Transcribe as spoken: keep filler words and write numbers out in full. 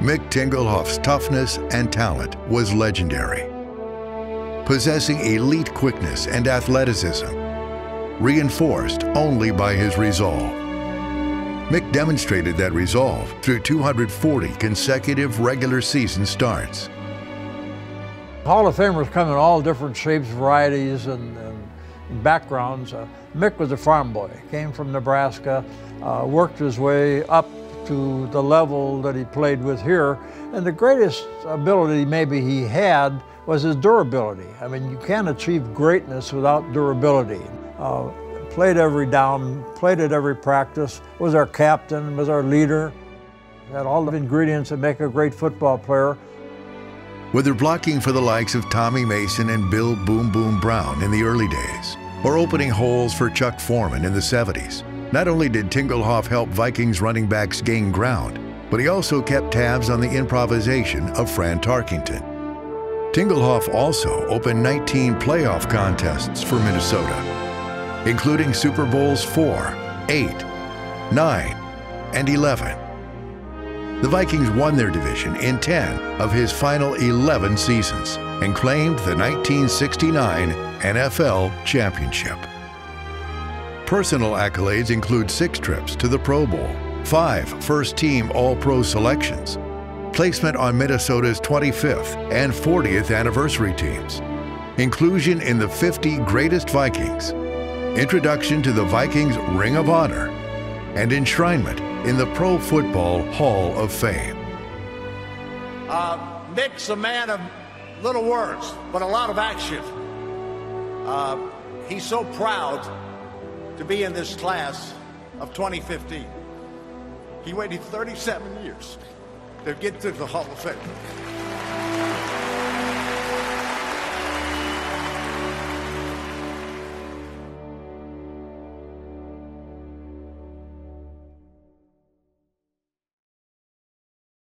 Mick Tingelhoff's toughness and talent was legendary. Possessing elite quickness and athleticism, reinforced only by his resolve. Mick demonstrated that resolve through two hundred forty consecutive regular season starts. Hall of Famers come in all different shapes, varieties, and, and backgrounds. Uh, Mick was a farm boy, came from Nebraska, uh, worked his way up to the level that he played with here. And the greatest ability maybe he had was his durability. I mean, you can't achieve greatness without durability. Uh, played every down, played at every practice, was our captain, was our leader. Had all the ingredients that make a great football player. Whether blocking for the likes of Tommy Mason and Bill Boom Boom Brown in the early days, or opening holes for Chuck Foreman in the seventies, not only did Tingelhoff help Vikings running backs gain ground, but he also kept tabs on the improvisation of Fran Tarkenton. Tingelhoff also opened nineteen playoff contests for Minnesota, including Super Bowls four, eight, nine, and eleven. The Vikings won their division in ten of his final eleven seasons and claimed the nineteen sixty-nine N F L championship. Personal accolades include six trips to the Pro Bowl, five first-team All-Pro selections, placement on Minnesota's twenty-fifth and fortieth anniversary teams, inclusion in the fifty Greatest Vikings, introduction to the Vikings Ring of Honor, and enshrinement in the Pro Football Hall of Fame. Uh, Mick's a man of little words, but a lot of action. Uh, he's so proud to be in this class of twenty fifteen. He waited thirty-seven years to get to the Hall of Fame.